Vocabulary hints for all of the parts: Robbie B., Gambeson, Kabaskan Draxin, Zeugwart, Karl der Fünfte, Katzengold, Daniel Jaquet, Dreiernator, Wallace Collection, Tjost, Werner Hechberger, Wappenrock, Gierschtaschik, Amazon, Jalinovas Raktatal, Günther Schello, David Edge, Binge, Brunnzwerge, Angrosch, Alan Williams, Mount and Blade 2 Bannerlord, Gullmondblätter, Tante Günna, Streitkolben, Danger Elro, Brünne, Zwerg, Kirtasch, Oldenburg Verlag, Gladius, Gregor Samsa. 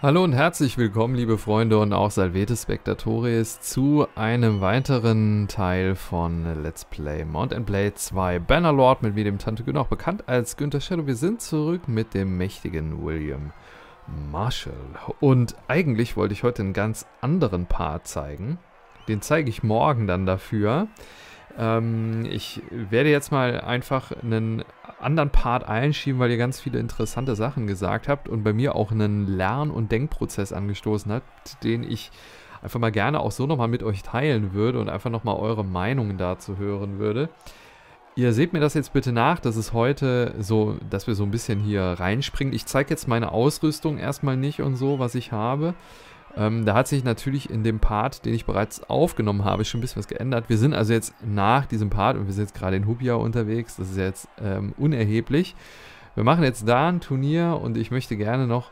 Hallo und herzlich willkommen, liebe Freunde und auch Salvete Spectatores, zu einem weiteren Teil von Let's Play Mount and Blade 2 Bannerlord mit mir, dem Tante Günther, auch bekannt als Günther Schello. Wir sind zurück mit dem mächtigen William Marshall. Und eigentlich wollte ich heute einen ganz anderen Part zeigen. Den zeige ich morgen dann dafür. Ich werde jetzt mal einfach einen anderen Part einschieben, weil ihr ganz viele interessante Sachen gesagt habt und bei mir auch einen Lern- und Denkprozess angestoßen habt, den ich einfach mal gerne auch so nochmal mit euch teilen würde und einfach nochmal eure Meinungen dazu hören würde. Ihr seht mir das jetzt bitte nach, dass es heute so, dass wir so ein bisschen hier reinspringen. Ich zeige jetzt meine Ausrüstung erstmal nicht und so, was ich habe. Da hat sich natürlich in dem Part, den ich bereits aufgenommen habe, schon ein bisschen was geändert. Wir sind also jetzt nach diesem Part und wir sind jetzt gerade in Hubia unterwegs. Das ist jetzt unerheblich. Wir machen jetzt da ein Turnier und ich möchte gerne noch,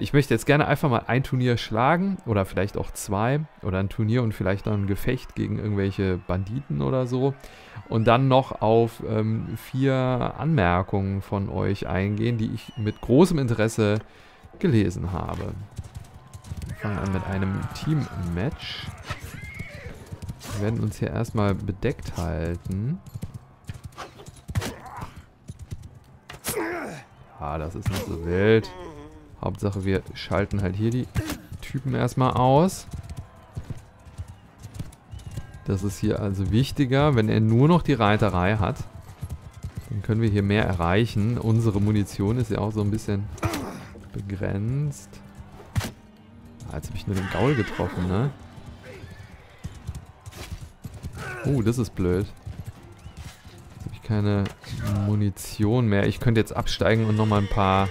ich möchte jetzt einfach mal ein Turnier schlagen oder vielleicht auch zwei oder ein Turnier und vielleicht noch ein Gefecht gegen irgendwelche Banditen oder so und dann noch auf 4 Anmerkungen von euch eingehen, die ich mit großem Interesse gelesen habe. Wir fangen an mit einem Team-Match. Wir werden uns hier erstmal bedeckt halten. Ah, das ist nicht so wild. Hauptsache, wir schalten halt hier die Typen erstmal aus. Das ist hier also wichtiger. Wenn er nur noch die Reiterei hat, dann können wir hier mehr erreichen. Unsere Munition ist ja auch so ein bisschen begrenzt. Jetzt habe ich nur den Gaul getroffen, ne? Oh, das ist blöd. Jetzt habe ich keine Munition mehr. Ich könnte jetzt absteigen und nochmal ein paar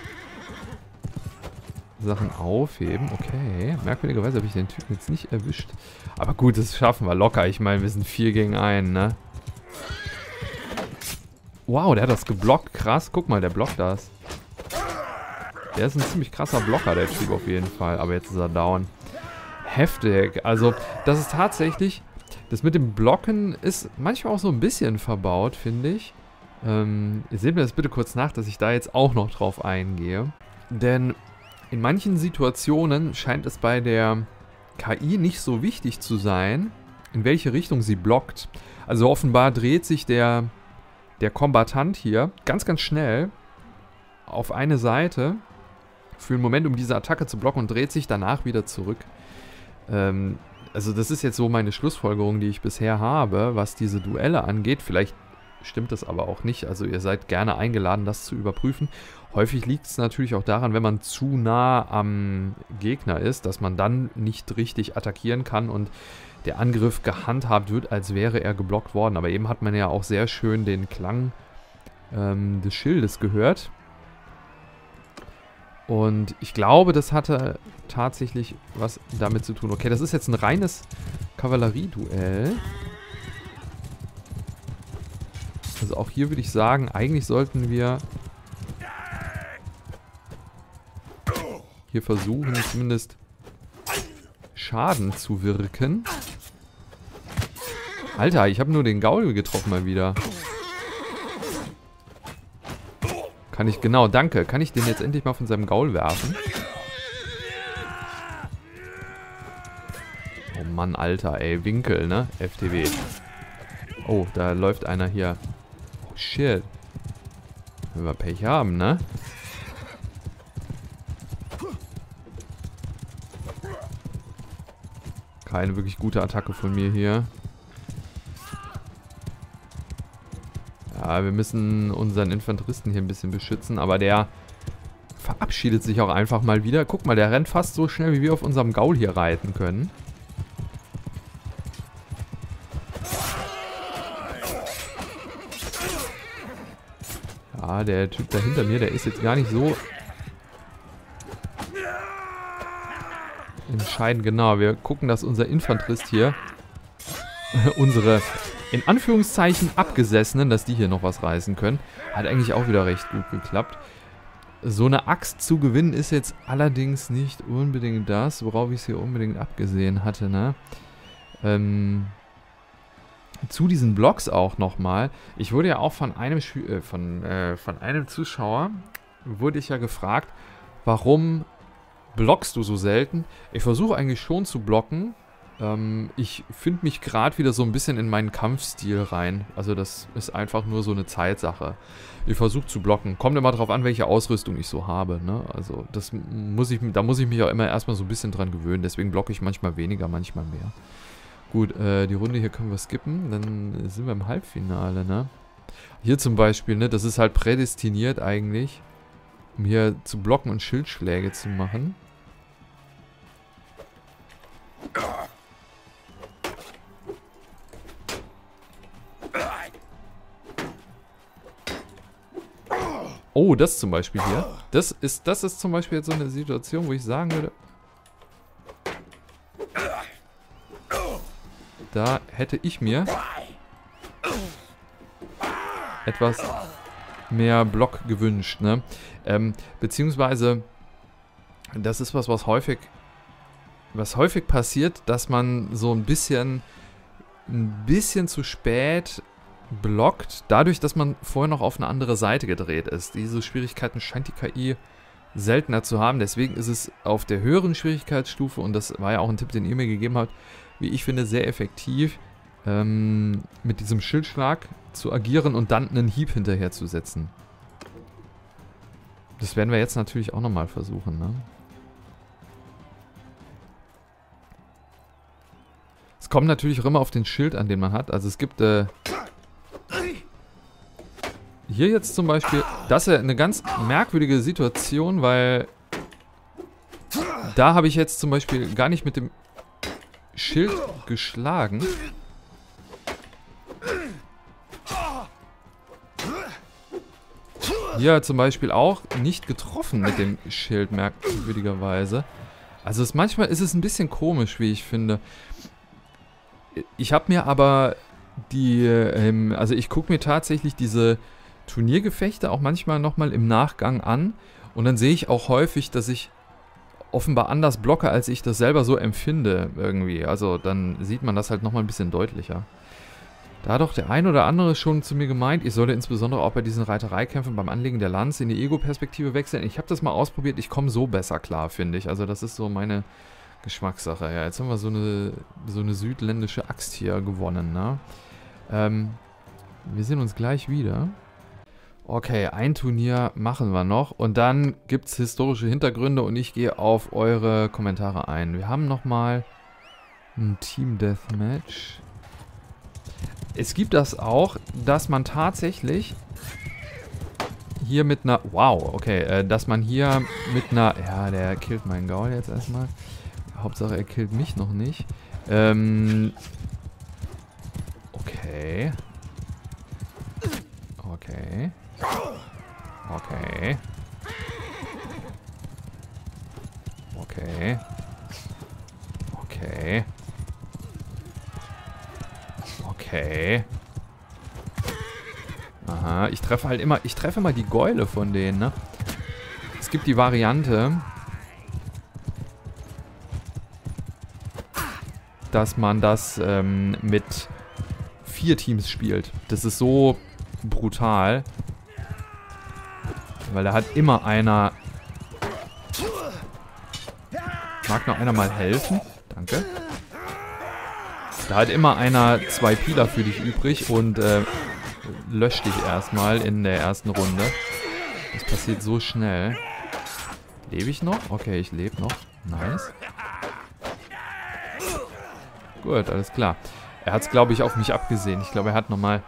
Sachen aufheben. Okay, merkwürdigerweise habe ich den Typen jetzt nicht erwischt. Aber gut, das schaffen wir locker. Ich meine, wir sind 4 gegen 1, ne? Wow, der hat das geblockt. Krass, guck mal, der blockt das. Der ist ein ziemlich krasser Blocker, der Typ auf jeden Fall. Aber jetzt ist er down. Heftig. Also, das ist tatsächlich... Das mit dem Blocken ist manchmal auch so ein bisschen verbaut, finde ich. Seht mir das bitte kurz nach, dass ich da jetzt auch noch drauf eingehe. Denn in manchen Situationen scheint es bei der KI nicht so wichtig zu sein, in welche Richtung sie blockt. Also offenbar dreht sich der Kombatant hier ganz, ganz schnell auf eine Seite... für einen Moment, um diese Attacke zu blocken und dreht sich danach wieder zurück. Also das ist jetzt so meine Schlussfolgerung, die ich bisher habe, was diese Duelle angeht. Vielleicht stimmt das aber auch nicht. Also ihr seid gerne eingeladen, das zu überprüfen. Häufig liegt es natürlich auch daran, wenn man zu nah am Gegner ist, dass man dann nicht richtig attackieren kann und der Angriff gehandhabt wird, als wäre er geblockt worden. Aber eben hat man ja auch sehr schön den Klang des Schildes gehört. Und ich glaube, das hatte tatsächlich was damit zu tun. Okay, das ist jetzt ein reines Kavallerieduell. Also auch hier würde ich sagen, eigentlich sollten wir hier versuchen, zumindest Schaden zu wirken. Alter, ich habe nur den Gaul getroffen mal wieder. Kann ich, genau, danke. Kann ich den jetzt endlich mal von seinem Gaul werfen? Oh Mann, Alter, ey, Winkel, ne? FTW. Oh, da läuft einer hier. Oh, shit. Wenn wir Pech haben, ne? Keine wirklich gute Attacke von mir hier. Wir müssen unseren Infanteristen hier ein bisschen beschützen, aber der verabschiedet sich auch einfach mal wieder. Guck mal, der rennt fast so schnell, wie wir auf unserem Gaul hier reiten können. Ja, der Typ da hinter mir, der ist jetzt gar nicht so entscheidend. Genau, wir gucken, dass unser Infanterist hier unsere... in Anführungszeichen Abgesessenen, dass die hier noch was reißen können. Hat eigentlich auch wieder recht gut geklappt. So eine Axt zu gewinnen ist jetzt allerdings nicht unbedingt das, worauf ich es hier unbedingt abgesehen hatte, ne? Zu diesen Blogs auch nochmal. Ich wurde ja auch von einem Zuschauer, wurde ich ja gefragt, warum blockst du so selten? Ich versuche eigentlich schon zu blocken. Ich finde mich gerade wieder so ein bisschen in meinen Kampfstil rein. Also das ist einfach nur so eine Zeitsache. Ich versuche zu blocken. Kommt immer drauf an, welche Ausrüstung ich so habe, ne? Also das muss ich, da muss ich mich auch immer erstmal so ein bisschen dran gewöhnen. Deswegen blocke ich manchmal weniger, manchmal mehr. Gut, die Runde hier können wir skippen. Dann sind wir im Halbfinale, ne? Hier zum Beispiel, ne? Das ist halt prädestiniert eigentlich, um hier zu blocken und Schildschläge zu machen. Oh, das zum Beispiel hier. Das ist zum Beispiel jetzt so eine Situation, wo ich sagen würde, da hätte ich mir etwas mehr Block gewünscht, ne? Beziehungsweise, das ist was häufig passiert, dass man so ein bisschen zu spät blockt, dadurch, dass man vorher noch auf eine andere Seite gedreht ist. Diese Schwierigkeiten scheint die KI seltener zu haben, deswegen ist es auf der höheren Schwierigkeitsstufe, und das war ja auch ein Tipp, den ihr mir gegeben habt, wie ich finde, sehr effektiv, mit diesem Schildschlag zu agieren und dann einen Hieb hinterher zu setzen. Das werden wir jetzt natürlich auch nochmal versuchen, ne? Es kommt natürlich auch immer auf den Schild an, den man hat. Also es gibt hier jetzt zum Beispiel, das ist ja eine ganz merkwürdige Situation, weil da habe ich jetzt zum Beispiel gar nicht mit dem Schild geschlagen. Hier zum Beispiel auch nicht getroffen mit dem Schild, merkwürdigerweise. Also manchmal ist es ein bisschen komisch, wie ich finde. Ich habe mir aber also ich gucke mir tatsächlich diese Turniergefechte auch manchmal nochmal im Nachgang an. Und dann sehe ich auch häufig, dass ich offenbar anders blocke, als ich das selber so empfinde irgendwie. Also dann sieht man das halt nochmal ein bisschen deutlicher. Da hat doch der ein oder andere schon zu mir gemeint, ich solle insbesondere auch bei diesen Reitereikämpfen beim Anlegen der Lanze in die Ego-Perspektive wechseln. Ich habe das mal ausprobiert, ich komme so besser klar, finde ich. Also das ist so meine Geschmackssache. Ja, jetzt haben wir so eine südländische Axt hier gewonnen, ne? Wir sehen uns gleich wieder. Okay, ein Turnier machen wir noch und dann gibt es historische Hintergründe und ich gehe auf eure Kommentare ein. Wir haben nochmal ein Team Deathmatch. Es gibt das auch, dass man tatsächlich hier mit einer... Wow, okay, dass man hier mit einer... Ja, der killt meinen Gaul jetzt erstmal. Hauptsache, er killt mich noch nicht. Okay. Okay. Okay. Okay. Okay. Okay. Aha, ich treffe immer die Gäule von denen, ne? Es gibt die Variante, dass man das mit 4 Teams spielt. Das ist so brutal, weil da hat immer einer... Mag noch einer mal helfen? Danke. Da hat immer einer 2 Pieler für dich übrig und löscht dich erstmal in der ersten Runde. Das passiert so schnell. Lebe ich noch? Okay, ich lebe noch. Nice. Gut, alles klar. Er hat es, glaube ich, auf mich abgesehen. Ich glaube, er hat nochmal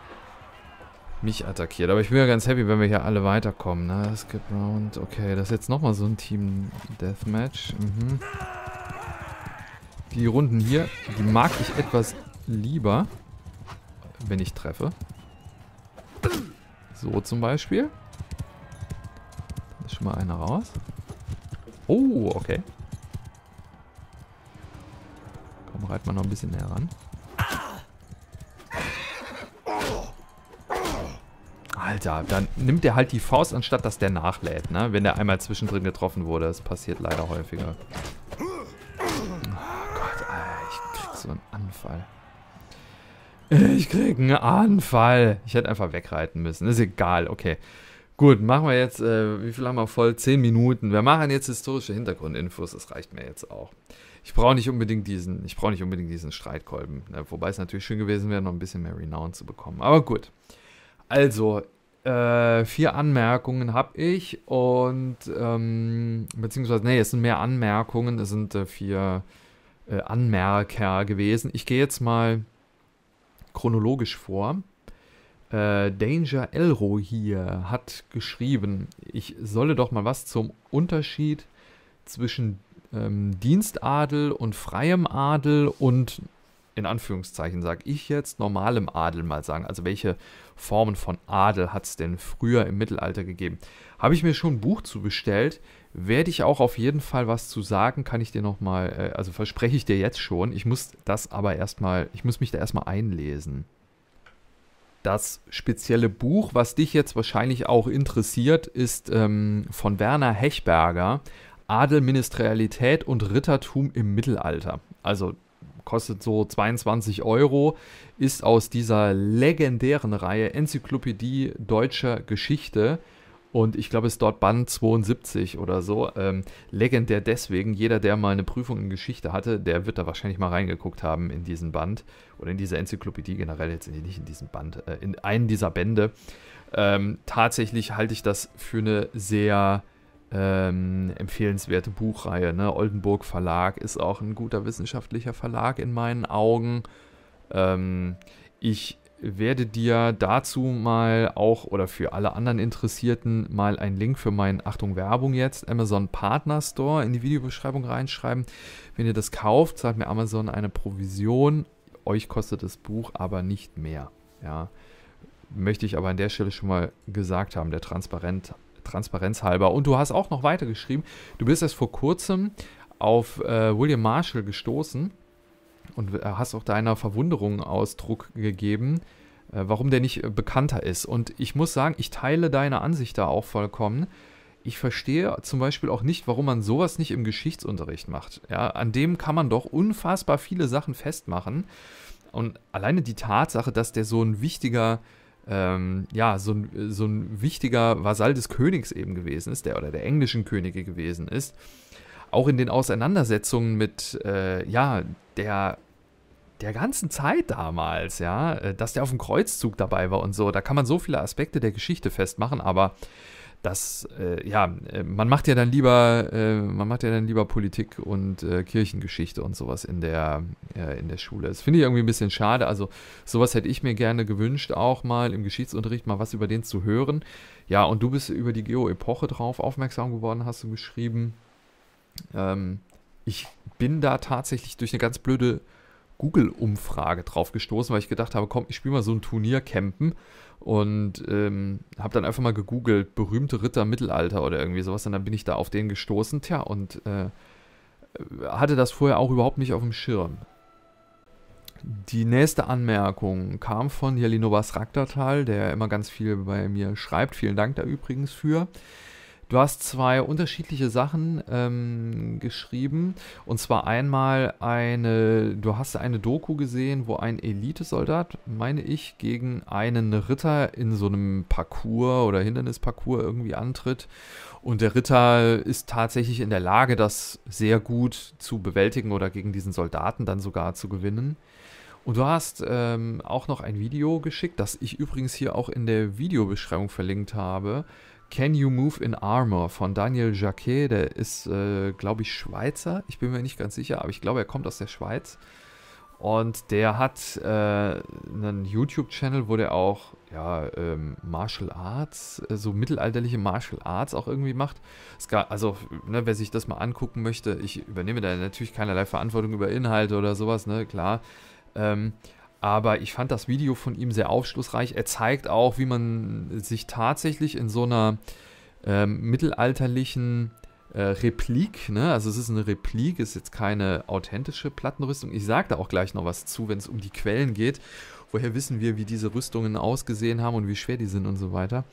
mich attackiert. Aber ich bin ja ganz happy, wenn wir hier alle weiterkommen. Na, Skip Round. Okay, das ist jetzt nochmal so ein Team Deathmatch. Mhm. Die Runden hier, die mag ich etwas lieber, wenn ich treffe. So zum Beispiel. Da ist schon mal einer raus. Oh, okay. Komm, reit mal noch ein bisschen näher ran. Alter, dann nimmt der halt die Faust, anstatt dass der nachlädt, ne? Wenn der einmal zwischendrin getroffen wurde. Das passiert leider häufiger. So ein Anfall. Ich krieg einen Anfall. Ich hätte einfach wegreiten müssen. Ist egal, okay. Gut, machen wir jetzt, wie viel haben wir voll? 10 Minuten. Wir machen jetzt historische Hintergrundinfos, das reicht mir jetzt auch. Ich brauche nicht unbedingt diesen, Streitkolben, ne? Wobei es natürlich schön gewesen wäre, noch ein bisschen mehr Renown zu bekommen. Aber gut, also 4 Anmerkungen habe ich und, beziehungsweise, nee, es sind mehr Anmerkungen, es sind 4 Anmerker gewesen. Ich gehe jetzt mal chronologisch vor. Danger Elro hier hat geschrieben, ich solle doch mal was zum Unterschied zwischen Dienstadel und freiem Adel und, in Anführungszeichen sage ich jetzt, normalem Adel mal sagen. Also welche Formen von Adel hat es denn früher im Mittelalter gegeben? Habe ich mir schon ein Buch zu bestellt, werde ich auch auf jeden Fall was zu sagen, kann ich dir nochmal, also verspreche ich dir jetzt schon. Ich muss das aber erstmal, ich muss mich da erstmal einlesen. Das spezielle Buch, was dich jetzt wahrscheinlich auch interessiert, ist von Werner Hechberger, Adel, Ministerialität und Rittertum im Mittelalter. Also kostet so 22 €, ist aus dieser legendären Reihe Enzyklopädie deutscher Geschichte und ich glaube, es ist dort Band 72 oder so. Legendär deswegen, jeder, der mal eine Prüfung in Geschichte hatte, der wird da wahrscheinlich mal reingeguckt haben in diesen Band. Oder in dieser Enzyklopädie generell, jetzt nicht in diesem Band, in einen dieser Bände. Tatsächlich halte ich das für eine sehr empfehlenswerte Buchreihe. Ne? Oldenburg Verlag ist auch ein guter wissenschaftlicher Verlag in meinen Augen. Ich werde dir dazu mal auch, oder für alle anderen Interessierten, mal einen Link für meinen, Achtung Werbung jetzt, Amazon Partner Store in die Videobeschreibung reinschreiben. Wenn ihr das kauft, zahlt mir Amazon eine Provision. Euch kostet das Buch aber nicht mehr. Ja. Möchte ich aber an der Stelle schon mal gesagt haben, der Transparenz halber. Und du hast auch noch weiter geschrieben. Du bist erst vor kurzem auf William Marshall gestoßen und hast auch deiner Verwunderung Ausdruck gegeben, warum der nicht bekannter ist. Und ich muss sagen, ich teile deine Ansicht da auch vollkommen. Ich verstehe zum Beispiel auch nicht, warum man sowas nicht im Geschichtsunterricht macht. Ja, an dem kann man doch unfassbar viele Sachen festmachen. Und alleine die Tatsache, dass der so ein wichtiger, so ein wichtiger Vasall des Königs eben gewesen ist, der oder der englischen Könige gewesen ist, auch in den Auseinandersetzungen mit, der ganzen Zeit damals, ja, dass der auf dem Kreuzzug dabei war und so. Da kann man so viele Aspekte der Geschichte festmachen, aber das, man macht ja dann lieber, Politik und Kirchengeschichte und sowas in der Schule. Das finde ich irgendwie ein bisschen schade. Also sowas hätte ich mir gerne gewünscht, auch mal im Geschichtsunterricht mal was über den zu hören. Ja, und du bist über die Geo-Epoche drauf aufmerksam geworden, hast du geschrieben. Ich bin da tatsächlich durch eine ganz blöde Google-Umfrage drauf gestoßen, weil ich gedacht habe, komm, ich spiele mal so ein Turnier campen und habe dann einfach mal gegoogelt, berühmte Ritter Mittelalter oder irgendwie sowas und dann bin ich da auf den gestoßen, tja, und hatte das vorher auch überhaupt nicht auf dem Schirm. Die nächste Anmerkung kam von Jalinovas Raktatal, der immer ganz viel bei mir schreibt, vielen Dank da übrigens für. Du hast 2 unterschiedliche Sachen geschrieben und zwar einmal eine Doku gesehen, wo ein Elitesoldat, meine ich, gegen einen Ritter in so einem Parcours oder Hindernisparcours irgendwie antritt und der Ritter ist tatsächlich in der Lage, das sehr gut zu bewältigen oder gegen diesen Soldaten dann sogar zu gewinnen. Und du hast auch noch ein Video geschickt, das ich übrigens hier auch in der Videobeschreibung verlinkt habe. Can You Move in Armor von Daniel Jaquet, der ist, glaube ich, Schweizer. Ich bin mir nicht ganz sicher, aber ich glaube, er kommt aus der Schweiz. Und der hat einen YouTube-Channel, wo der auch ja, Martial Arts, so mittelalterliche Martial Arts auch irgendwie macht. Also, ne, wer sich das mal angucken möchte, ich übernehme da natürlich keinerlei Verantwortung über Inhalte oder sowas, ne, klar. Aber ich fand das Video von ihm sehr aufschlussreich. Er zeigt auch, wie man sich tatsächlich in so einer mittelalterlichen Replik, ne? Also es ist eine Replik, ist jetzt keine authentische Plattenrüstung. Ich sage da auch gleich noch was zu, wenn es um die Quellen geht. Woher wissen wir, wie diese Rüstungen ausgesehen haben und wie schwer die sind und so weiter.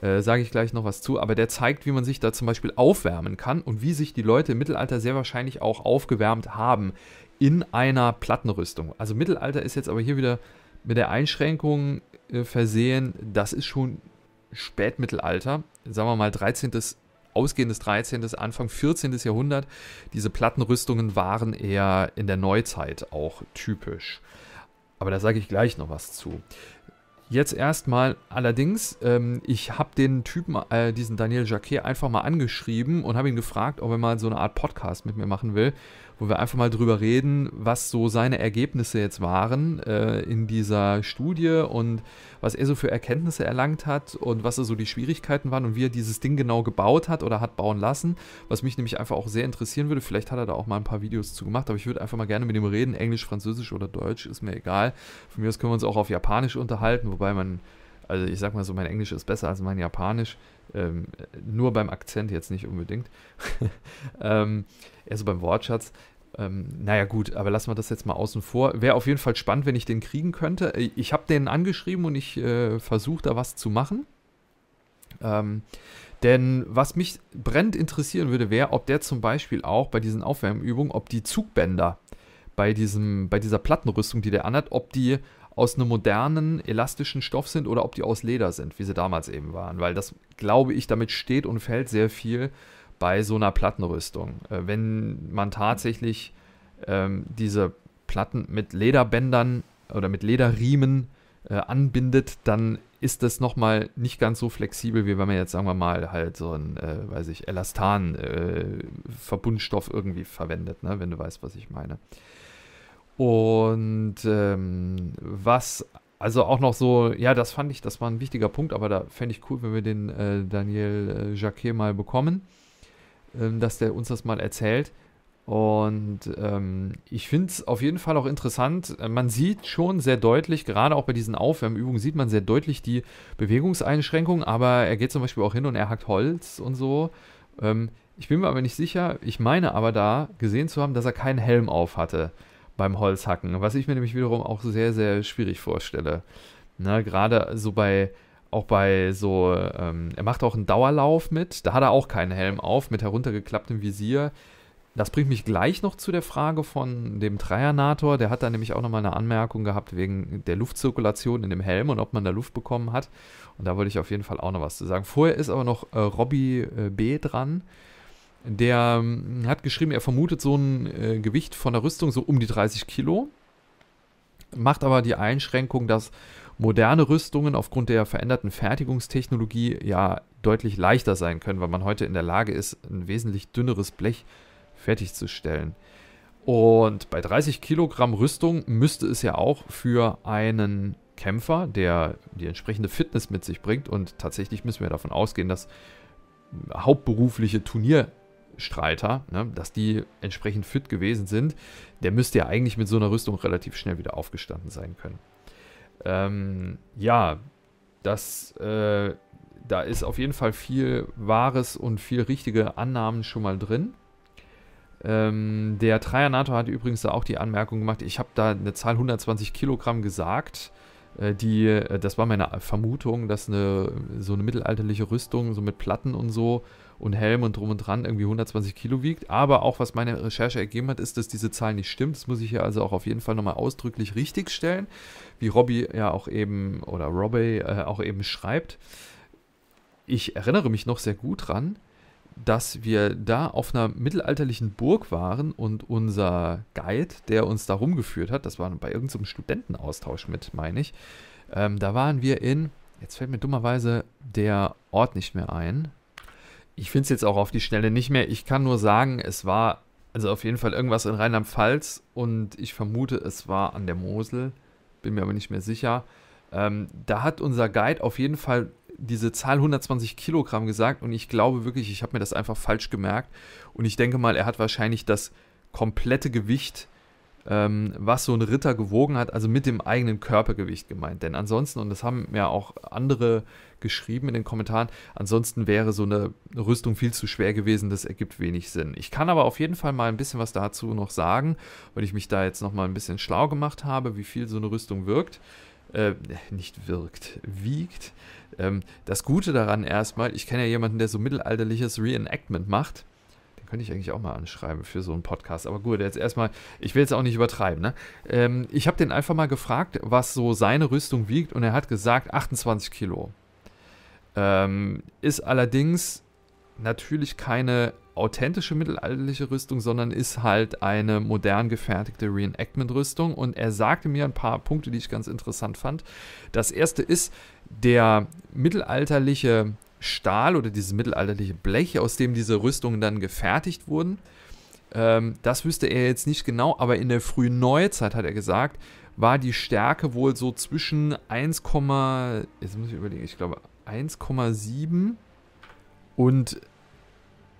Sage ich gleich noch was zu. Aber der zeigt, wie man sich da zum Beispiel aufwärmen kann und wie sich die Leute im Mittelalter sehr wahrscheinlich auch aufgewärmt haben. In einer Plattenrüstung. Also Mittelalter ist jetzt aber hier wieder mit der Einschränkung versehen, das ist schon Spätmittelalter, sagen wir mal 13., ausgehendes 13., Anfang 14. Jahrhundert. Diese Plattenrüstungen waren eher in der Neuzeit auch typisch. Aber da sage ich gleich noch was zu. Jetzt erstmal allerdings, ich habe den Typen, diesen Daniel Jaquet, einfach mal angeschrieben und habe ihn gefragt, ob er mal so eine Art Podcast mit mir machen will, wo wir einfach mal drüber reden, was so seine Ergebnisse jetzt waren in dieser Studie und was er so für Erkenntnisse erlangt hat und was so die Schwierigkeiten waren und wie er dieses Ding genau gebaut hat oder hat bauen lassen, was mich nämlich einfach auch sehr interessieren würde. Vielleicht hat er da auch mal ein paar Videos zu gemacht, aber ich würde einfach mal gerne mit ihm reden. Englisch, Französisch oder Deutsch, ist mir egal. Von mir aus können wir uns auch auf Japanisch unterhalten, wobei man, also ich sag mal so, mein Englisch ist besser als mein Japanisch, nur beim Akzent jetzt nicht unbedingt, eher so beim Wortschatz. Naja gut, aber lassen wir das jetzt mal außen vor. Wäre auf jeden Fall spannend, wenn ich den kriegen könnte. Ich habe den angeschrieben und ich versuche da was zu machen. Denn was mich brennend interessieren würde, wäre, ob der zum Beispiel auch bei diesen Aufwärmübungen, ob die Zugbänder bei dieser Plattenrüstung, die der anhat, ob die aus einem modernen, elastischen Stoff sind oder ob die aus Leder sind, wie sie damals eben waren. Weil das, glaube ich, damit steht und fällt sehr viel bei so einer Plattenrüstung. Wenn man tatsächlich diese Platten mit Lederbändern oder mit Lederriemen anbindet, dann ist das nochmal nicht ganz so flexibel, wie wenn man jetzt, sagen wir mal, halt so einen, weiß ich, Elastan-Verbundstoff irgendwie verwendet, ne? Wenn du weißt, was ich meine. Und was, also auch noch so, ja, das fand ich, das war ein wichtiger Punkt, aber da fände ich cool, wenn wir den Daniel Jaquet mal bekommen, dass der uns das mal erzählt. Und ich finde es auf jeden Fall auch interessant, man sieht schon sehr deutlich, gerade auch bei diesen Aufwärmübungen sieht man sehr deutlich die Bewegungseinschränkungen, aber er geht zum Beispiel auch hin und er hackt Holz und so. Ich bin mir aber nicht sicher, ich meine aber da gesehen zu haben, dass er keinen Helm auf hatte beim Holzhacken, was ich mir nämlich wiederum auch sehr, sehr schwierig vorstelle. Ne, gerade so er macht auch einen Dauerlauf mit, da hat er auch keinen Helm auf, mit heruntergeklapptem Visier. Das bringt mich gleich noch zu der Frage von dem Dreiernator, der hat da nämlich auch nochmal eine Anmerkung gehabt wegen der Luftzirkulation in dem Helm und ob man da Luft bekommen hat. Und da wollte ich auf jeden Fall auch noch was zu sagen. Vorher ist aber noch Robbie B. dran. Der hat geschrieben, er vermutet so ein Gewicht von der Rüstung so um die 30 Kilo, macht aber die Einschränkung, dass moderne Rüstungen aufgrund der veränderten Fertigungstechnologie ja deutlich leichter sein können, weil man heute in der Lage ist, ein wesentlich dünneres Blech fertigzustellen. Und bei 30 Kilogramm Rüstung müsste es ja auch für einen Kämpfer, der die entsprechende Fitness mit sich bringt, und tatsächlich müssen wir davon ausgehen, dass hauptberufliche Turnierstreiter, ne, dass die entsprechend fit gewesen sind, der müsste ja eigentlich mit so einer Rüstung relativ schnell wieder aufgestanden sein können. Ja, da ist auf jeden Fall viel Wahres und viel richtige Annahmen schon mal drin. Der Dreiernator hat übrigens da auch die Anmerkung gemacht, ich habe da eine Zahl 120 Kilogramm gesagt. Das war meine Vermutung, dass so eine mittelalterliche Rüstung, so mit Platten und so und Helm und drum und dran, irgendwie 120 Kilo wiegt. Aber auch was meine Recherche ergeben hat, ist, dass diese Zahl nicht stimmt. Das muss ich hier also auch auf jeden Fall nochmal ausdrücklich richtig stellen, wie Robbie ja auch eben, oder Robbie auch eben schreibt. Ich erinnere mich noch sehr gut dran, dass wir da auf einer mittelalterlichen Burg waren und unser Guide, der uns da rumgeführt hat, das war bei irgendeinem Studentenaustausch mit, meine ich, da waren wir in, jetzt fällt mir dummerweise der Ort nicht mehr ein, ich finde es jetzt auch auf die Schnelle nicht mehr, ich kann nur sagen, es war also auf jeden Fall irgendwas in Rheinland-Pfalz und ich vermute, es war an der Mosel, bin mir aber nicht mehr sicher. Da hat unser Guide auf jeden Fall diese Zahl 120 Kilogramm gesagt und ich glaube wirklich, ich habe mir das einfach falsch gemerkt und ich denke mal, er hat wahrscheinlich das komplette Gewicht, was so ein Ritter gewogen hat, also mit dem eigenen Körpergewicht gemeint, denn ansonsten, und das haben ja auch andere geschrieben in den Kommentaren, ansonsten wäre so eine Rüstung viel zu schwer gewesen, das ergibt wenig Sinn. Ich kann aber auf jeden Fall mal ein bisschen was dazu noch sagen, weil ich mich da jetzt nochmal ein bisschen schlau gemacht habe, wie viel so eine Rüstung wiegt. Das Gute daran erstmal, ich kenne ja jemanden, der so mittelalterliches Reenactment macht. Den könnte ich eigentlich auch mal anschreiben für so einen Podcast. Aber gut, jetzt erstmal, ich will jetzt auch nicht übertreiben, ne? Ich habe den einfach mal gefragt, was so seine Rüstung wiegt und er hat gesagt 28 Kilo. Ist allerdings natürlich keine authentische mittelalterliche Rüstung, sondern ist halt eine modern gefertigte Reenactment-Rüstung. Und er sagte mir ein paar Punkte, die ich ganz interessant fand. Das erste ist, der mittelalterliche Stahl oder dieses mittelalterliche Blech, aus dem diese Rüstungen dann gefertigt wurden, das wüsste er jetzt nicht genau, aber in der frühen Neuzeit, hat er gesagt, war die Stärke wohl so zwischen 1,7 und,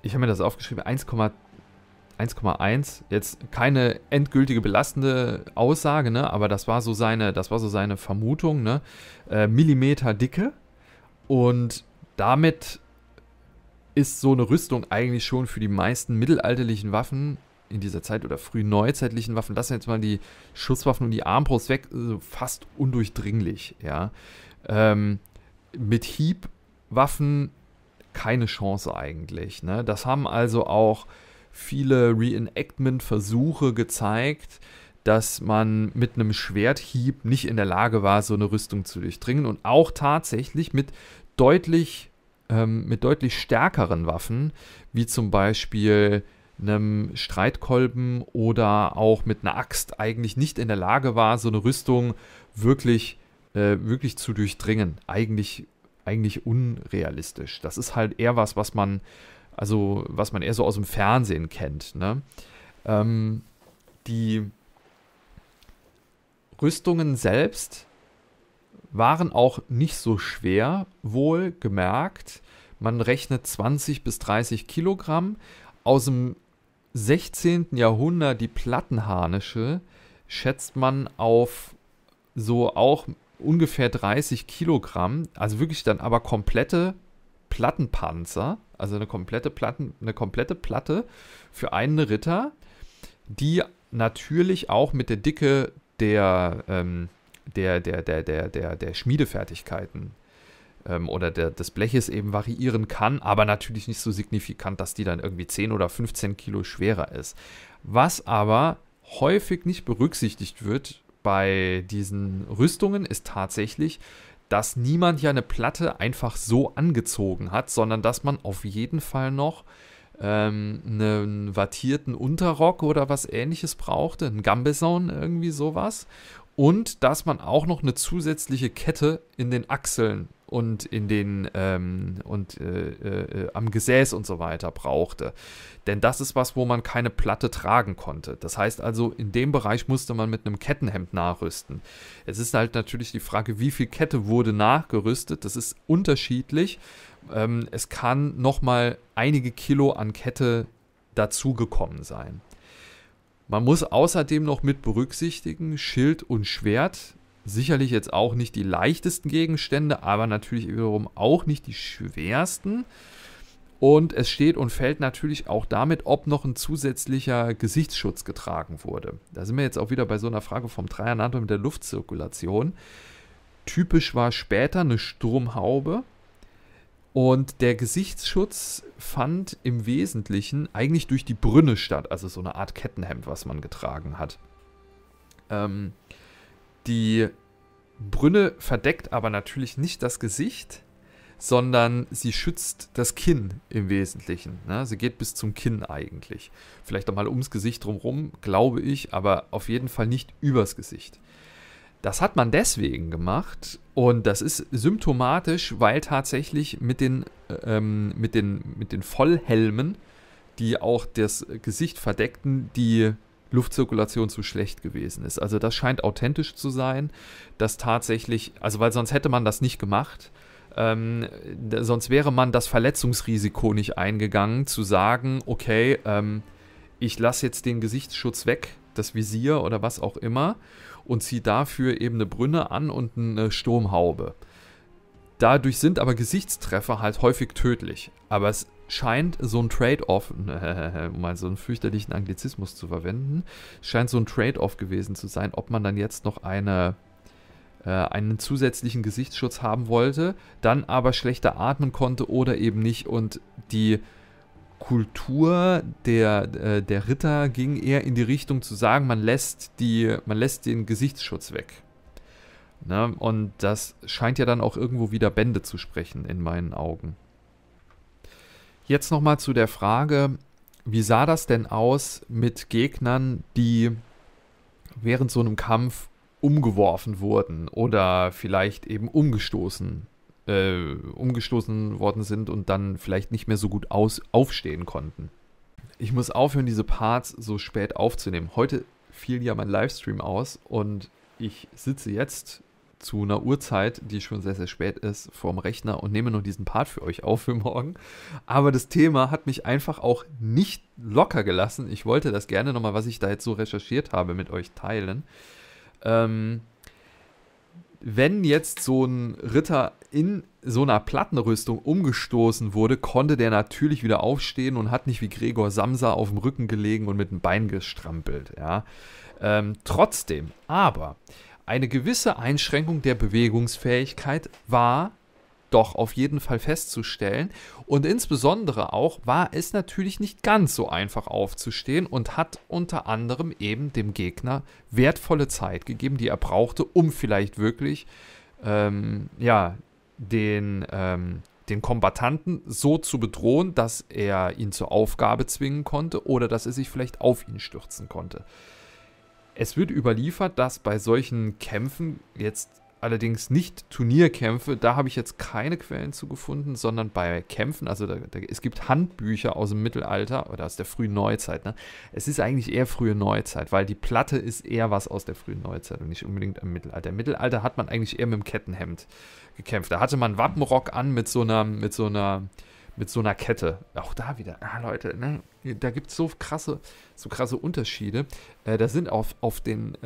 ich habe mir das aufgeschrieben, 1,1. Jetzt keine endgültige belastende Aussage, ne? Aber das war so seine Vermutung, ne? Millimeter Dicke. Und damit ist so eine Rüstung eigentlich schon für die meisten mittelalterlichen Waffen in dieser Zeit oder frühneuzeitlichen Waffen, lassen jetzt mal die Schusswaffen und die Armbrust weg, also fast undurchdringlich, ja. Mit Hiebwaffen keine Chance eigentlich, ne? Das haben also auch viele Reenactment-Versuche gezeigt, dass man mit einem Schwerthieb nicht in der Lage war, so eine Rüstung zu durchdringen, und auch tatsächlich mit deutlich stärkeren Waffen, wie zum Beispiel einem Streitkolben oder auch mit einer Axt, eigentlich nicht in der Lage war, so eine Rüstung wirklich zu durchdringen. Eigentlich unrealistisch. Das ist halt eher was man eher so aus dem Fernsehen kennt, ne? Die Rüstungen selbst waren auch nicht so schwer, wohl gemerkt. Man rechnet 20 bis 30 Kilogramm. Aus dem 16. Jahrhundert die Plattenharnische schätzt man auf so auch ungefähr 30 Kilogramm, also wirklich dann aber komplette Plattenpanzer, also eine komplette Platte für einen Ritter, die natürlich auch mit der Dicke der Schmiedefertigkeiten oder des Bleches eben variieren kann, aber natürlich nicht so signifikant, dass die dann irgendwie 10 oder 15 Kilo schwerer ist. Was aber häufig nicht berücksichtigt wird bei diesen Rüstungen, ist tatsächlich, dass niemand ja eine Platte einfach so angezogen hat, sondern dass man auf jeden Fall noch einen wattierten Unterrock oder was Ähnliches brauchte, einen Gambeson, irgendwie sowas. Und dass man auch noch eine zusätzliche Kette in den Achseln und in den am Gesäß und so weiter brauchte. Denn das ist was, wo man keine Platte tragen konnte. Das heißt also, in dem Bereich musste man mit einem Kettenhemd nachrüsten. Es ist halt natürlich die Frage, wie viel Kette wurde nachgerüstet. Das ist unterschiedlich. Es kann nochmal einige Kilo an Kette dazugekommen sein. Man muss außerdem noch mit berücksichtigen, Schild und Schwert, sicherlich jetzt auch nicht die leichtesten Gegenstände, aber natürlich wiederum auch nicht die schwersten. Und es steht und fällt natürlich auch damit, ob noch ein zusätzlicher Gesichtsschutz getragen wurde. Da sind wir jetzt auch wieder bei so einer Frage vom Dreiernator mit der Luftzirkulation. Typisch war später eine Sturmhaube. Und der Gesichtsschutz fand im Wesentlichen eigentlich durch die Brünne statt, also so eine Art Kettenhemd, was man getragen hat. Die Brünne verdeckt aber natürlich nicht das Gesicht, sondern sie schützt das Kinn im Wesentlichen, ne? Sie geht bis zum Kinn eigentlich. Vielleicht auch mal ums Gesicht drumherum, glaube ich, aber auf jeden Fall nicht übers Gesicht. Das hat man deswegen gemacht, und das ist symptomatisch, weil tatsächlich mit den Vollhelmen, die auch das Gesicht verdeckten, die Luftzirkulation zu schlecht gewesen ist. Also das scheint authentisch zu sein, dass tatsächlich, also weil sonst hätte man das nicht gemacht, sonst wäre man das Verletzungsrisiko nicht eingegangen, zu sagen, okay, ich lasse jetzt den Gesichtsschutz weg, das Visier oder was auch immer, und zieht dafür eben eine Brünne an und eine Sturmhaube. Dadurch sind aber Gesichtstreffer halt häufig tödlich. Aber es scheint so ein Trade-off, um mal so einen fürchterlichen Anglizismus zu verwenden, scheint so ein Trade-off gewesen zu sein, ob man dann jetzt noch einen zusätzlichen Gesichtsschutz haben wollte, dann aber schlechter atmen konnte oder eben nicht, und die Kultur der Ritter ging eher in die Richtung zu sagen, man lässt den Gesichtsschutz weg. Ne? Und das scheint ja dann auch irgendwo wieder Bände zu sprechen in meinen Augen. Jetzt nochmal zu der Frage, wie sah das denn aus mit Gegnern, die während so einem Kampf umgeworfen wurden oder vielleicht eben umgestoßen worden sind und dann vielleicht nicht mehr so gut aufstehen konnten. Ich muss aufhören, diese Parts so spät aufzunehmen. Heute fiel ja mein Livestream aus und ich sitze jetzt zu einer Uhrzeit, die schon sehr, sehr spät ist, vorm Rechner und nehme noch diesen Part für euch auf für morgen. Aber das Thema hat mich einfach auch nicht locker gelassen. Ich wollte das gerne nochmal, was ich da jetzt so recherchiert habe, mit euch teilen. Wenn jetzt so ein Ritter in so einer Plattenrüstung umgestoßen wurde, konnte der natürlich wieder aufstehen und hat nicht wie Gregor Samsa auf dem Rücken gelegen und mit dem Bein gestrampelt. Ja. Trotzdem, aber eine gewisse Einschränkung der Bewegungsfähigkeit war doch auf jeden Fall festzustellen und insbesondere auch war es natürlich nicht ganz so einfach aufzustehen und hat unter anderem eben dem Gegner wertvolle Zeit gegeben, die er brauchte, um vielleicht wirklich den Kombattanten so zu bedrohen, dass er ihn zur Aufgabe zwingen konnte oder dass er sich vielleicht auf ihn stürzen konnte. Es wird überliefert, dass bei solchen Kämpfen, jetzt allerdings nicht Turnierkämpfe, da habe ich jetzt keine Quellen zu gefunden, sondern bei Kämpfen, also es gibt Handbücher aus dem Mittelalter oder aus der frühen Neuzeit. Ne? Es ist eigentlich eher frühe Neuzeit, weil die Platte ist eher was aus der frühen Neuzeit und nicht unbedingt im Mittelalter. Im Mittelalter hat man eigentlich eher mit dem Kettenhemd gekämpft. Da hatte man Wappenrock an mit so einer Kette. Auch da wieder, Leute, ne? Da gibt es so krasse Unterschiede. Da sind auf den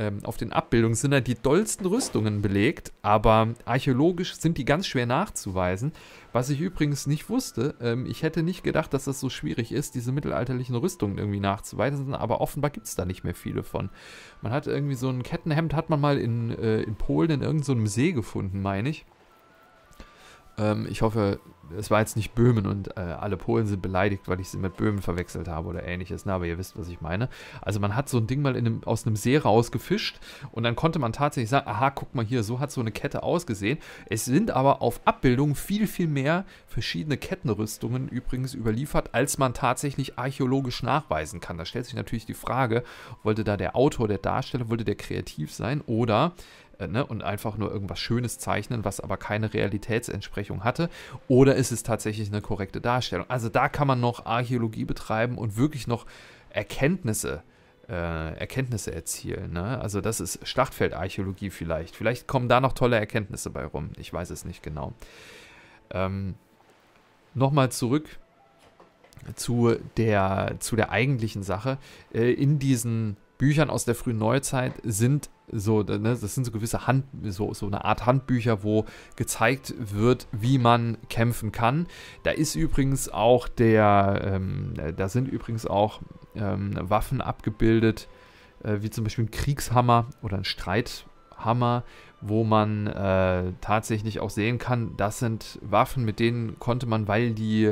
Abbildungen sind da die dollsten Rüstungen belegt, aber archäologisch sind die ganz schwer nachzuweisen. Was ich übrigens nicht wusste, ich hätte nicht gedacht, dass das so schwierig ist, diese mittelalterlichen Rüstungen irgendwie nachzuweisen, aber offenbar gibt es da nicht mehr viele von. Man hat irgendwie so ein Kettenhemd, hat man mal in Polen in irgendeinem See gefunden, meine ich. Ich hoffe, es war jetzt nicht Böhmen und alle Polen sind beleidigt, weil ich sie mit Böhmen verwechselt habe oder ähnliches. Na, aber ihr wisst, was ich meine. Also man hat so ein Ding mal aus einem See rausgefischt und dann konnte man tatsächlich sagen, aha, guck mal hier, so hat so eine Kette ausgesehen. Es sind aber auf Abbildungen viel, viel mehr verschiedene Kettenrüstungen übrigens überliefert, als man tatsächlich archäologisch nachweisen kann. Da stellt sich natürlich die Frage, wollte da der Autor, der Darsteller, wollte der kreativ sein oder... Ne, und einfach nur irgendwas Schönes zeichnen, was aber keine Realitätsentsprechung hatte. Oder ist es tatsächlich eine korrekte Darstellung? Also da kann man noch Archäologie betreiben und wirklich noch Erkenntnisse erzielen. Ne? Also das ist Schlachtfeldarchäologie vielleicht. Vielleicht kommen da noch tolle Erkenntnisse bei rum. Ich weiß es nicht genau. Nochmal zurück zu der eigentlichen Sache. In diesen Büchern aus der frühen Neuzeit sind so, ne, das sind so gewisse so eine Art Handbücher, wo gezeigt wird, wie man kämpfen kann. Da ist übrigens auch da sind übrigens auch Waffen abgebildet, wie zum Beispiel ein Kriegshammer oder ein Streithammer, wo man tatsächlich auch sehen kann, das sind Waffen, mit denen konnte man, weil die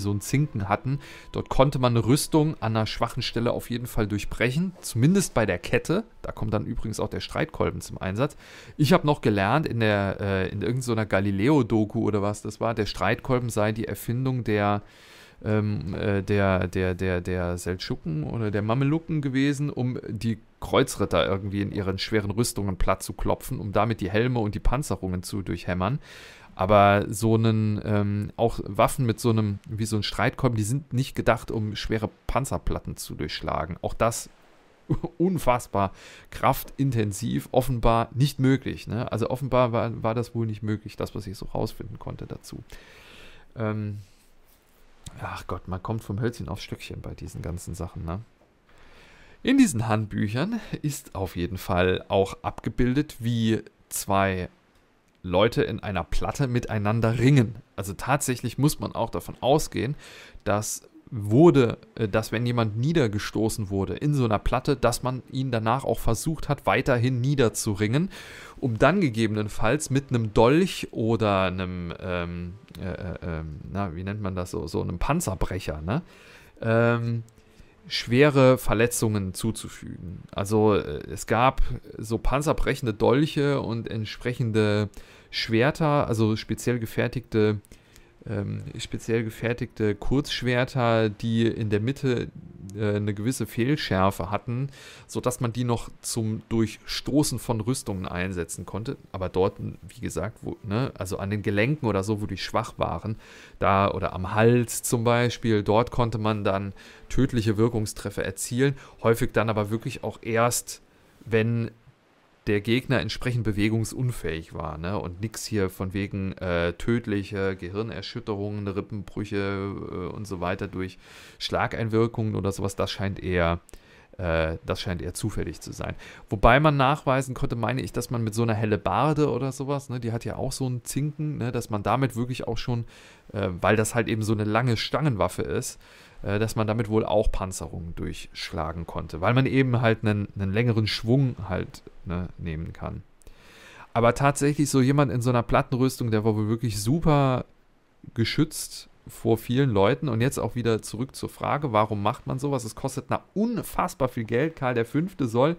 so einen Zinken hatten, dort konnte man eine Rüstung an einer schwachen Stelle auf jeden Fall durchbrechen, zumindest bei der Kette, da kommt dann übrigens auch der Streitkolben zum Einsatz. Ich habe noch gelernt, in irgendeiner Galileo-Doku oder was das war, der Streitkolben sei die Erfindung der Seldschuken oder der Mamelucken gewesen, um die Kreuzritter irgendwie in ihren schweren Rüstungen platt zu klopfen, um damit die Helme und die Panzerungen zu durchhämmern. Aber so einen, auch Waffen mit so einem, wie so ein Streitkolben, die sind nicht gedacht, um schwere Panzerplatten zu durchschlagen. Auch das unfassbar kraftintensiv, offenbar nicht möglich. Ne? Also offenbar war das wohl nicht möglich, das, was ich so rausfinden konnte dazu. Ach Gott, man kommt vom Hölzchen aufs Stöckchen bei diesen ganzen Sachen, ne? In diesen Handbüchern ist auf jeden Fall auch abgebildet, wie zwei Leute in einer Platte miteinander ringen. Also tatsächlich muss man auch davon ausgehen, dass wenn jemand niedergestoßen wurde in so einer Platte, dass man ihn danach auch versucht hat, weiterhin niederzuringen, um dann gegebenenfalls mit einem Dolch oder einem, wie nennt man das so, einem Panzerbrecher, ne? schwere Verletzungen zuzufügen. Also es gab so panzerbrechende Dolche und entsprechende Schwerter, also speziell gefertigte Kurzschwerter, die in der Mitte eine gewisse Fehlschärfe hatten, sodass man die noch zum Durchstoßen von Rüstungen einsetzen konnte. Aber dort, wie gesagt, wo, ne, also an den Gelenken oder so, wo die schwach waren, da oder am Hals zum Beispiel, dort konnte man dann tödliche Wirkungstreffer erzielen. Häufig dann aber wirklich auch erst, wenn der Gegner entsprechend bewegungsunfähig war, ne? Und nichts hier von wegen tödliche Gehirnerschütterungen, Rippenbrüche und so weiter durch Schlageinwirkungen oder sowas, das scheint eher zufällig zu sein. Wobei man nachweisen konnte, meine ich, dass man mit so einer Hellebarde oder sowas, ne, die hat ja auch so einen Zinken, ne, dass man damit wirklich auch schon, weil das halt eben so eine lange Stangenwaffe ist, dass man damit wohl auch Panzerungen durchschlagen konnte, weil man eben halt einen längeren Schwung halt, ne, nehmen kann. Aber tatsächlich so jemand in so einer Plattenrüstung, der war wohl wirklich super geschützt vor vielen Leuten. Und jetzt auch wieder zurück zur Frage, warum macht man sowas? Es kostet na unfassbar viel Geld. Karl der Fünfte soll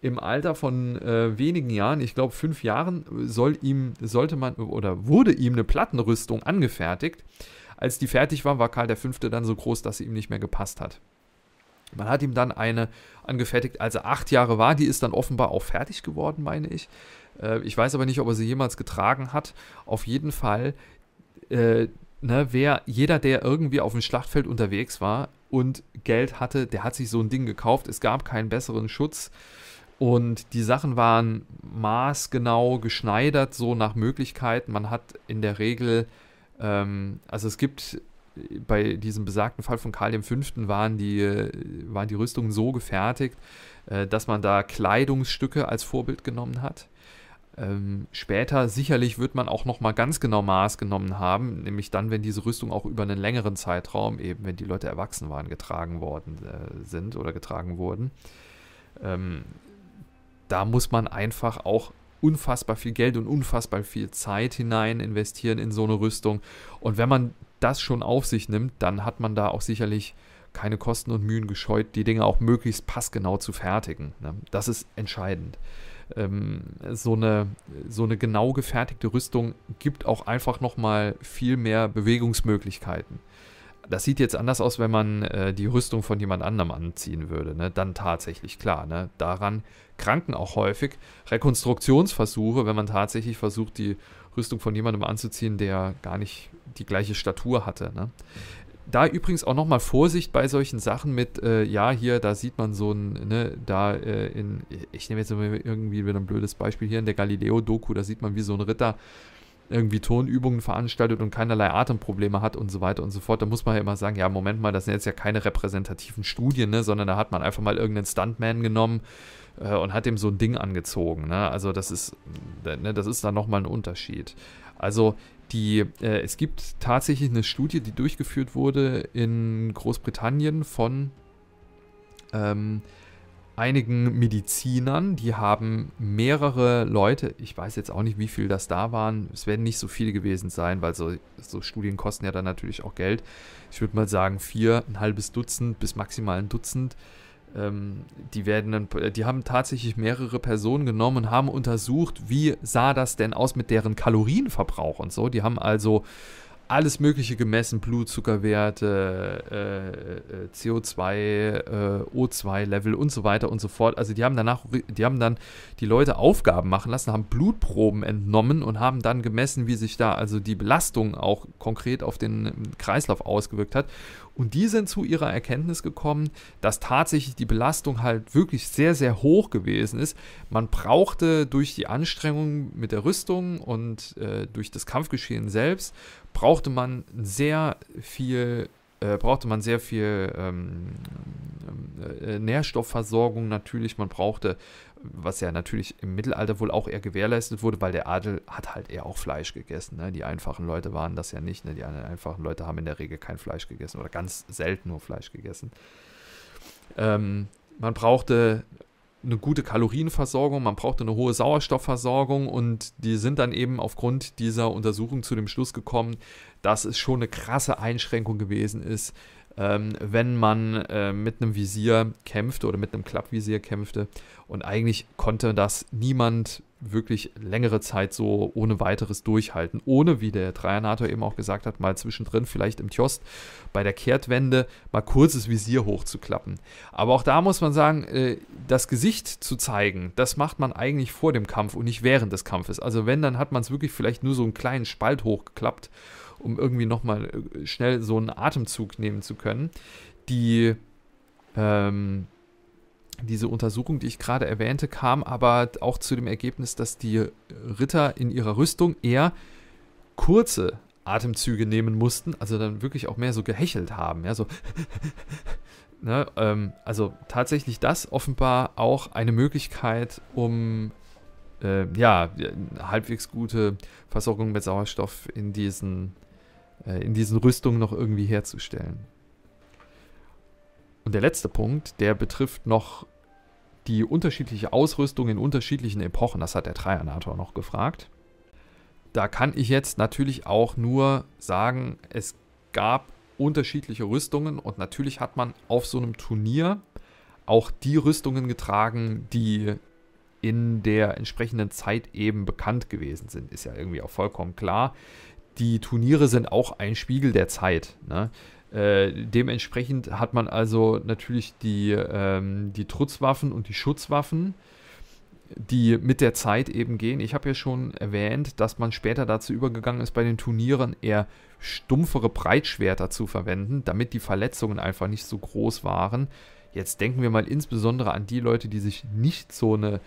im Alter von wenigen Jahren, ich glaube 5 Jahren, wurde ihm eine Plattenrüstung angefertigt. Als die fertig war, war Karl der Fünfte dann so groß, dass sie ihm nicht mehr gepasst hat. Man hat ihm dann eine angefertigt, als er 8 Jahre war. Die ist dann offenbar auch fertig geworden, meine ich. Ich weiß aber nicht, ob er sie jemals getragen hat. Auf jeden Fall, ne, jeder, der irgendwie auf dem Schlachtfeld unterwegs war und Geld hatte, der hat sich so ein Ding gekauft. Es gab keinen besseren Schutz. Und die Sachen waren maßgenau geschneidert, so nach Möglichkeiten. Man hat in der Regel... Also es gibt bei diesem besagten Fall von Karl V. waren die Rüstungen so gefertigt, dass man da Kleidungsstücke als Vorbild genommen hat. Später sicherlich wird man auch nochmal ganz genau Maß genommen haben, nämlich dann, wenn diese Rüstung auch über einen längeren Zeitraum, eben wenn die Leute erwachsen waren, getragen worden sind oder getragen wurden. Da muss man einfach auch unfassbar viel Geld und unfassbar viel Zeit hinein investieren in so eine Rüstung. Und wenn man das schon auf sich nimmt, dann hat man da auch sicherlich keine Kosten und Mühen gescheut, die Dinge auch möglichst passgenau zu fertigen. Das ist entscheidend. So eine genau gefertigte Rüstung gibt auch einfach nochmal viel mehr Bewegungsmöglichkeiten. Das sieht jetzt anders aus, wenn man die Rüstung von jemand anderem anziehen würde, ne? Dann tatsächlich, klar, ne? Daran kranken auch häufig Rekonstruktionsversuche, wenn man tatsächlich versucht, die Rüstung von jemandem anzuziehen, der gar nicht die gleiche Statur hatte, ne? Da übrigens auch nochmal Vorsicht bei solchen Sachen mit, ja, hier, da sieht man so ein, ne, da ich nehme jetzt irgendwie wieder ein blödes Beispiel, hier in der Galileo-Doku, da sieht man, wie so ein Ritter irgendwie Tonübungen veranstaltet und keinerlei Atemprobleme hat und so weiter und so fort. Da muss man ja immer sagen, ja, Moment mal, das sind jetzt ja keine repräsentativen Studien, ne, sondern da hat man einfach mal irgendeinen Stuntman genommen und hat dem so ein Ding angezogen, ne? Also das ist dann nochmal ein Unterschied. Also es gibt tatsächlich eine Studie, die durchgeführt wurde in Großbritannien von einigen Medizinern, die haben mehrere Leute, ich weiß jetzt auch nicht, wie viel das da waren, es werden nicht so viele gewesen sein, weil so Studien kosten ja dann natürlich auch Geld. Ich würde mal sagen 4, ein halbes Dutzend bis maximal ein Dutzend. Die haben tatsächlich mehrere Personen genommen und haben untersucht, wie sah das denn aus mit deren Kalorienverbrauch und so. Die haben also alles Mögliche gemessen, Blutzuckerwerte, CO2, O2-Level und so weiter und so fort. Also die haben dann die Leute Aufgaben machen lassen, haben Blutproben entnommen und haben dann gemessen, wie sich da also die Belastung auch konkret auf den Kreislauf ausgewirkt hat. Und die sind zu ihrer Erkenntnis gekommen, dass tatsächlich die Belastung halt wirklich sehr, sehr hoch gewesen ist. Man brauchte durch die Anstrengung mit der Rüstung und durch das Kampfgeschehen selbst, brauchte man sehr viel Nährstoffversorgung natürlich. Man brauchte, was ja natürlich im Mittelalter wohl auch eher gewährleistet wurde, weil der Adel hat halt eher auch Fleisch gegessen, ne? Die einfachen Leute waren das ja nicht, ne? Die einfachen Leute haben in der Regel kein Fleisch gegessen oder ganz selten nur Fleisch gegessen. Man brauchte eine gute Kalorienversorgung, man brauchte eine hohe Sauerstoffversorgung und die sind dann eben aufgrund dieser Untersuchung zu dem Schluss gekommen, dass es schon eine krasse Einschränkung gewesen ist, wenn man mit einem Visier kämpfte oder mit einem Klappvisier kämpfte. Und eigentlich konnte das niemand wirklich längere Zeit so ohne weiteres durchhalten. Ohne, wie der Dreiernator eben auch gesagt hat, mal zwischendrin vielleicht im Tjost bei der Kehrtwende mal kurzes Visier hochzuklappen. Aber auch da muss man sagen, das Gesicht zu zeigen, das macht man eigentlich vor dem Kampf und nicht während des Kampfes. Also wenn, dann hat man es wirklich vielleicht nur so einen kleinen Spalt hochgeklappt, um irgendwie nochmal schnell so einen Atemzug nehmen zu können. Die, diese Untersuchung, die ich gerade erwähnte, kam aber auch zu dem Ergebnis, dass die Ritter in ihrer Rüstung eher kurze Atemzüge nehmen mussten, also dann wirklich auch mehr so gehechelt haben. Ja, so ne, also tatsächlich das offenbar auch eine Möglichkeit, um ja, eine halbwegs gute Versorgung mit Sauerstoff in diesen Rüstungen noch irgendwie herzustellen. Und der letzte Punkt, der betrifft noch die unterschiedliche Ausrüstung in unterschiedlichen Epochen. Das hat der Dreiernator noch gefragt. Da kann ich jetzt natürlich auch nur sagen, es gab unterschiedliche Rüstungen und natürlich hat man auf so einem Turnier auch die Rüstungen getragen, die in der entsprechenden Zeit eben bekannt gewesen sind. Ist ja irgendwie auch vollkommen klar. Die Turniere sind auch ein Spiegel der Zeit, ne? Dementsprechend hat man also natürlich die, die Trutzwaffen und die Schutzwaffen, die mit der Zeit eben gehen. Ich habe ja schon erwähnt, dass man später dazu übergegangen ist, bei den Turnieren eher stumpfere Breitschwerter zu verwenden, damit die Verletzungen einfach nicht so groß waren. Jetzt denken wir mal insbesondere an die Leute, die sich nicht so eine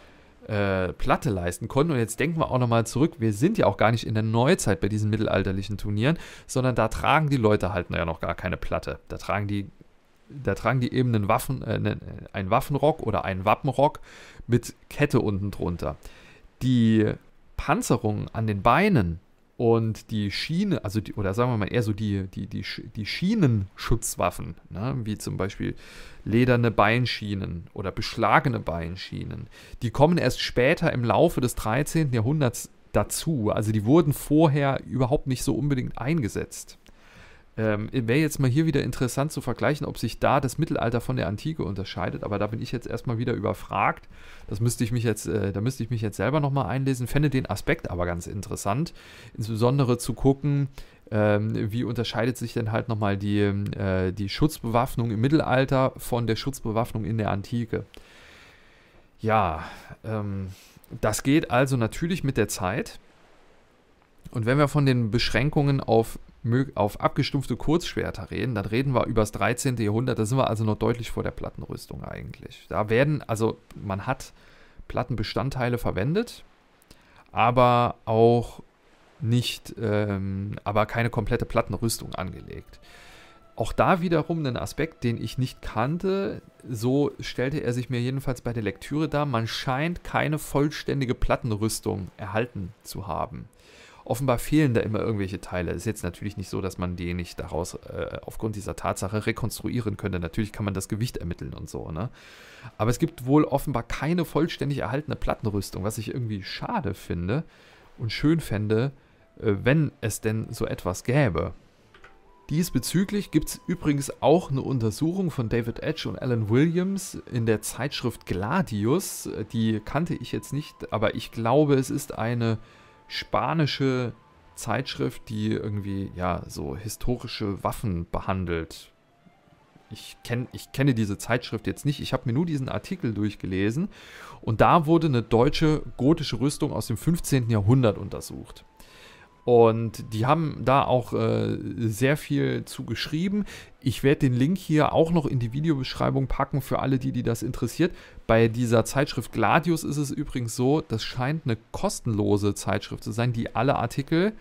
Platte leisten konnten. Und jetzt denken wir auch nochmal zurück, wir sind ja auch gar nicht in der Neuzeit bei diesen mittelalterlichen Turnieren, sondern da tragen die Leute halt ja noch gar keine Platte. Da tragen die eben einen Waffenrock oder einen Wappenrock mit Kette unten drunter. Die Panzerung an den Beinen und die Schiene, also die, oder sagen wir mal eher so die Schienenschutzwaffen, ne, wie zum Beispiel lederne Beinschienen oder beschlagene Beinschienen, die kommen erst später im Laufe des 13. Jahrhunderts dazu. Also die wurden vorher überhaupt nicht so unbedingt eingesetzt. Wäre jetzt mal hier wieder interessant zu vergleichen, ob sich da das Mittelalter von der Antike unterscheidet, aber da bin ich jetzt erstmal wieder überfragt. Das müsste ich mich jetzt, da müsste ich mich jetzt selber nochmal einlesen, fände den Aspekt aber ganz interessant, insbesondere zu gucken, wie unterscheidet sich denn halt nochmal die Schutzbewaffnung im Mittelalter von der Schutzbewaffnung in der Antike. Ja, das geht also natürlich mit der Zeit. Und wenn wir von den Beschränkungen auf abgestumpfte Kurzschwerter reden, dann reden wir über das 13. Jahrhundert, da sind wir also noch deutlich vor der Plattenrüstung eigentlich. Da werden, also man hat Plattenbestandteile verwendet, aber auch nicht, aber keine komplette Plattenrüstung angelegt. Auch da wiederum einen Aspekt, den ich nicht kannte, so stellte er sich mir jedenfalls bei der Lektüre dar, man scheint keine vollständige Plattenrüstung erhalten zu haben. Offenbar fehlen da immer irgendwelche Teile. Ist jetzt natürlich nicht so, dass man die nicht daraus aufgrund dieser Tatsache rekonstruieren könnte. Natürlich kann man das Gewicht ermitteln und so, ne? Aber es gibt wohl offenbar keine vollständig erhaltene Plattenrüstung, was ich irgendwie schade finde und schön fände, wenn es denn so etwas gäbe. Diesbezüglich gibt es übrigens auch eine Untersuchung von David Edge und Alan Williams in der Zeitschrift Gladius. Die kannte ich jetzt nicht, aber ich glaube, es ist eine spanische Zeitschrift, die irgendwie, ja, so historische Waffen behandelt. Ich kenne diese Zeitschrift jetzt nicht. Ich habe mir nur diesen Artikel durchgelesen und da wurde eine deutsche gotische Rüstung aus dem 15. Jahrhundert untersucht. Und die haben da auch sehr viel zu geschrieben. Ich werde den Link hier auch noch in die Videobeschreibung packen für alle, die das interessiert. Bei dieser Zeitschrift Gladius ist es übrigens so, das scheint eine kostenlose Zeitschrift zu sein, die alle Artikel,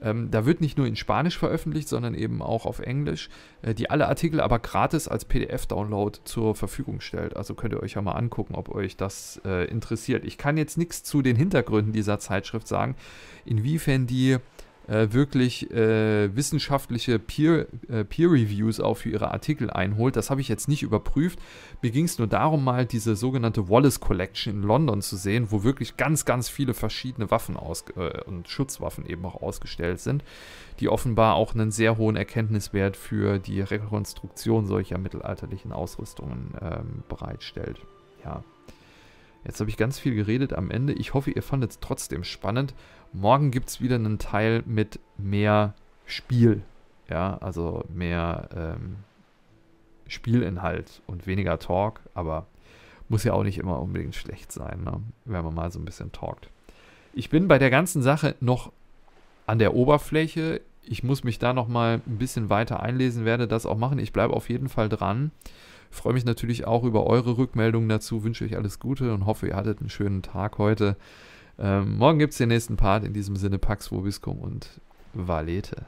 da wird nicht nur in Spanisch veröffentlicht, sondern eben auch auf Englisch, die alle Artikel aber gratis als PDF-Download zur Verfügung stellt. Also könnt ihr euch ja mal angucken, ob euch das interessiert. Ich kann jetzt nichts zu den Hintergründen dieser Zeitschrift sagen, inwiefern die wirklich wissenschaftliche Peer-Reviews auch für ihre Artikel einholt. Das habe ich jetzt nicht überprüft. Mir ging es nur darum, mal diese sogenannte Wallace Collection in London zu sehen, wo wirklich ganz, ganz viele verschiedene Waffen und Schutzwaffen eben auch ausgestellt sind, die offenbar auch einen sehr hohen Erkenntniswert für die Rekonstruktion solcher mittelalterlichen Ausrüstungen bereitstellt. Ja. Jetzt habe ich ganz viel geredet am Ende. Ich hoffe, ihr fandet es trotzdem spannend. Morgen gibt es wieder einen Teil mit mehr Spiel. Ja, also mehr Spielinhalt und weniger Talk. Aber muss ja auch nicht immer unbedingt schlecht sein, ne? Wenn man mal so ein bisschen talkt. Ich bin bei der ganzen Sache noch an der Oberfläche. Ich muss mich da noch mal ein bisschen weiter einlesen, werde das auch machen. Ich bleibe auf jeden Fall dran. Freue mich natürlich auch über eure Rückmeldungen dazu, wünsche euch alles Gute und hoffe, ihr hattet einen schönen Tag heute. Morgen gibt es den nächsten Part. In diesem Sinne, Pax Vobiscum und Valete.